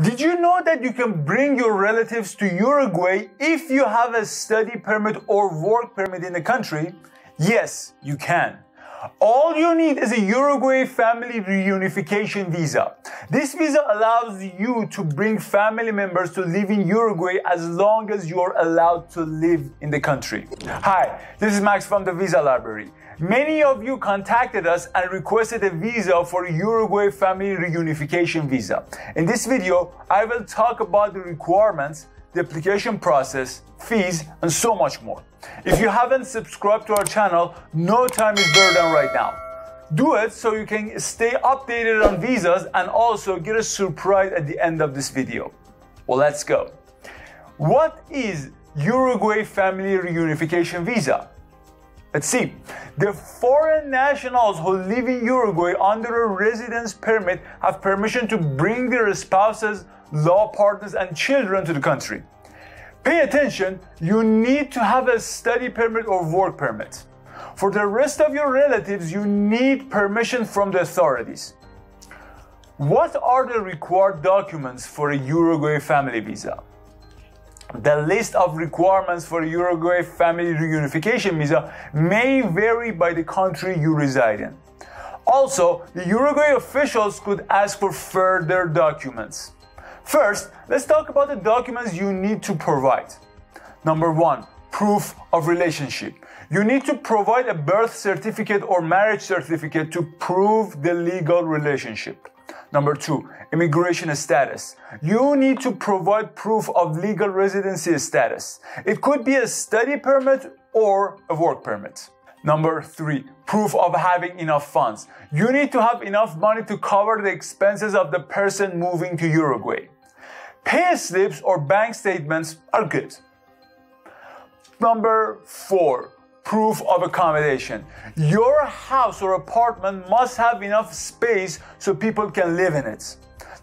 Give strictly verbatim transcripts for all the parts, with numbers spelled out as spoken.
Did you know that you can bring your relatives to Uruguay if you have a study permit or work permit in the country? Yes, you can. All you need is a Uruguay family reunification visa. This visa allows you to bring family members to live in Uruguay as long as you're allowed to live in the country. Hi, this is Max from the Visa Library. Many of you contacted us and requested a visa for Uruguay family reunification visa. In this video, I will talk about the requirements, the application process, fees, and so much more. If you haven't subscribed to our channel, no time is better than right now. Do it so you can stay updated on visas and also get a surprise at the end of this video. Well, let's go. What is Uruguay Family Reunification Visa? Let's see. The foreign nationals who live in Uruguay under a residence permit have permission to bring their spouses, law partners, and children to the country. Pay attention, you need to have a study permit or work permit. For the rest of your relatives, you need permission from the authorities. What are the required documents for a Uruguay family visa? The list of requirements for Uruguay family reunification visa may vary by the country you reside in. Also, the Uruguay officials could ask for further documents. First, let's talk about the documents you need to provide. Number one, proof of relationship. You need to provide a birth certificate or marriage certificate to prove the legal relationship. Number two, immigration status. You need to provide proof of legal residency status. It could be a study permit or a work permit. Number three, proof of having enough funds. You need to have enough money to cover the expenses of the person moving to Uruguay. Pay slips or bank statements are good. Number four, proof of accommodation. Your house or apartment must have enough space so people can live in it.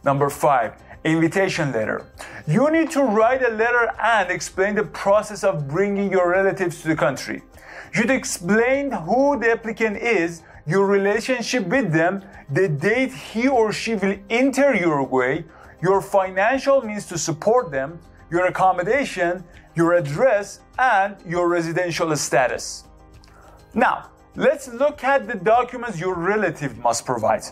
Number five, invitation letter. You need to write a letter and explain the process of bringing your relatives to the country. You should explain who the applicant is, your relationship with them, the date he or she will enter Uruguay, your financial means to support them, your accommodation, your address, and your residential status. Now, let's look at the documents your relative must provide.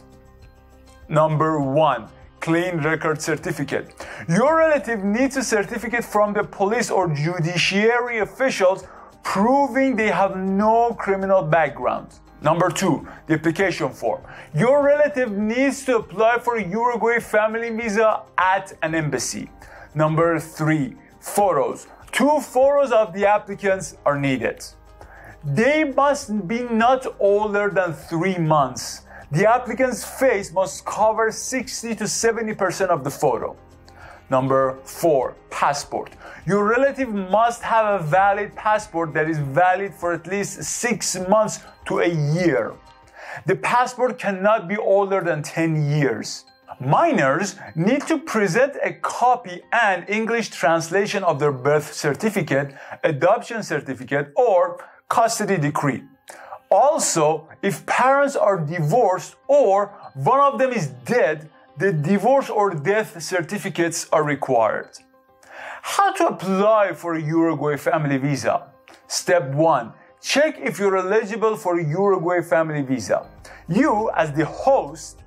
Number one, clean record certificate. Your relative needs a certificate from the police or judiciary officials proving they have no criminal background. Number two, the application form. Your relative needs to apply for a Uruguay family visa at an embassy. Number three, photos. Two photos of the applicants are needed. They must be not older than three months. The applicant's face must cover sixty to seventy percent of the photo. Number four, passport. Your relative must have a valid passport that is valid for at least six months to a year. The passport cannot be older than ten years. Minors need to present a copy and English translation of their birth certificate, adoption certificate, or custody decree. Also, if parents are divorced or one of them is dead, the divorce or death certificates are required. How to apply for a Uruguay family visa? Step one, check if you're eligible for a Uruguay family visa. You, as the host,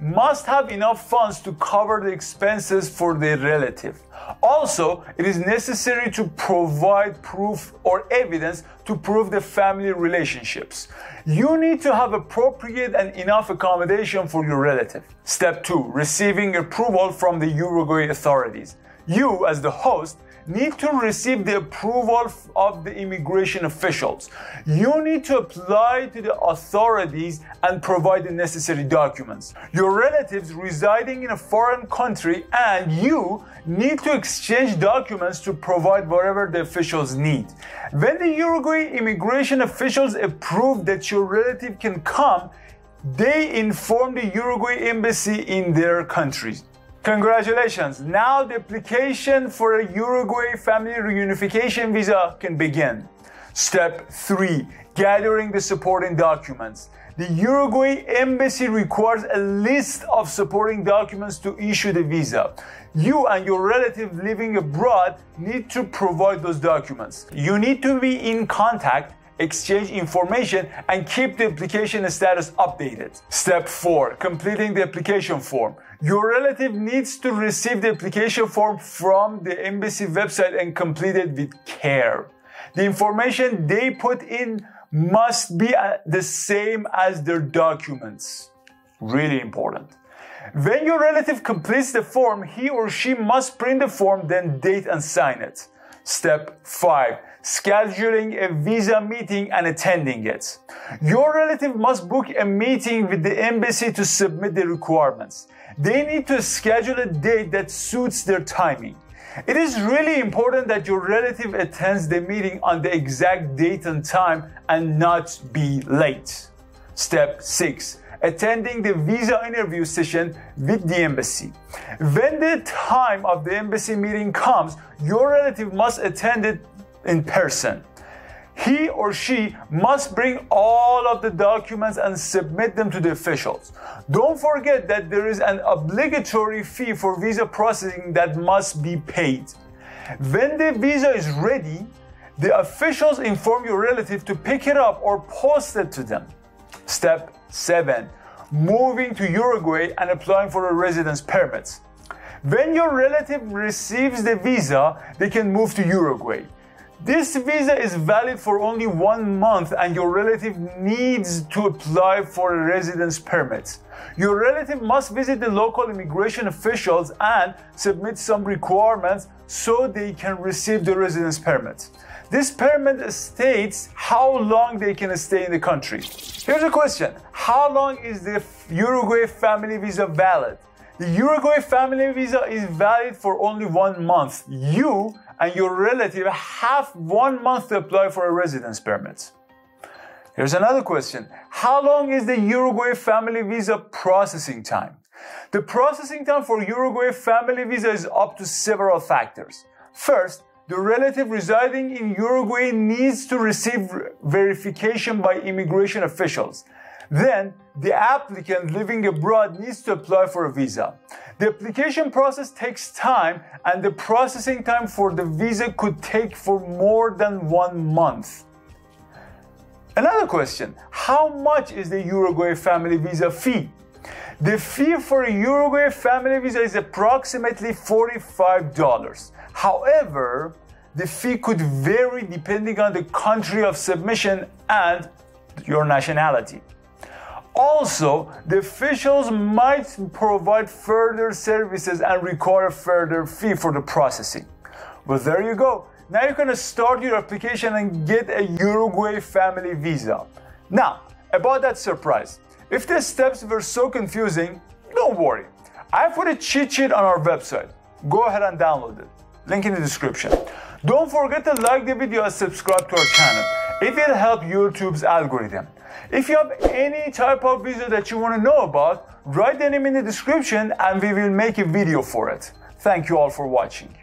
must have enough funds to cover the expenses for the relative. Also, it is necessary to provide proof or evidence to prove the family relationships. You need to have appropriate and enough accommodation for your relative. Step two, receiving approval from the Uruguay authorities. You, as the host, need to receive the approval of the immigration officials. You need to apply to the authorities and provide the necessary documents. Your relatives residing in a foreign country and you need to exchange documents to provide whatever the officials need. When the Uruguay immigration officials approve that your relative can come, they inform the Uruguay embassy in their country. Congratulations! Now the application for a Uruguay family reunification visa can begin. Step three, gathering the supporting documents. The Uruguay embassy requires a list of supporting documents to issue the visa. You and your relative living abroad need to provide those documents. You need to be in contact, exchange information, and keep the application status updated. Step four. Completing the application form. Your relative needs to receive the application form from the embassy website and complete it with care. The information they put in must be the same as their documents. Really important. When your relative completes the form, he or she must print the form, then date and sign it. Step five. Scheduling a visa meeting and attending it. Your relative must book a meeting with the embassy to submit the requirements. They need to schedule a date that suits their timing. It is really important that your relative attends the meeting on the exact date and time and not be late. Step six. Attending the visa interview session with the embassy. When the time of the embassy meeting comes, your relative must attend it in person. He or she must bring all of the documents and submit them to the officials. Don't forget that there is an obligatory fee for visa processing that must be paid. When the visa is ready, the officials inform your relative to pick it up or post it to them. Step seven. Moving to Uruguay and applying for a residence permit. When your relative receives the visa, they can move to Uruguay. This visa is valid for only one month and your relative needs to apply for a residence permit. Your relative must visit the local immigration officials and submit some requirements so they can receive the residence permit. This permit states how long they can stay in the country. Here's a question. How long is the Uruguay family visa valid? The Uruguay family visa is valid for only one month. You and your relative have one month to apply for a residence permit. Here's another question. How long is the Uruguay family visa processing time? The processing time for Uruguay family visa is up to several factors. First, the relative residing in Uruguay needs to receive verification by immigration officials. Then, the applicant living abroad needs to apply for a visa. The application process takes time, and the processing time for the visa could take for more than one month. Another question, how much is the Uruguay family visa fee? The fee for a Uruguay family visa is approximately forty-five dollars. However, the fee could vary depending on the country of submission and your nationality. Also, the officials might provide further services and require a further fee for the processing. Well, there you go. Now you can start your application and get a Uruguay family visa. Now, about that surprise. If the steps were so confusing, don't worry. I put a cheat sheet on our website. Go ahead and download it. Link in the description. Don't forget to like the video and subscribe to our channel. It will help YouTube's algorithm. If you have any type of visa that you want to know about, write the name in the description and we will make a video for it. Thank you all for watching.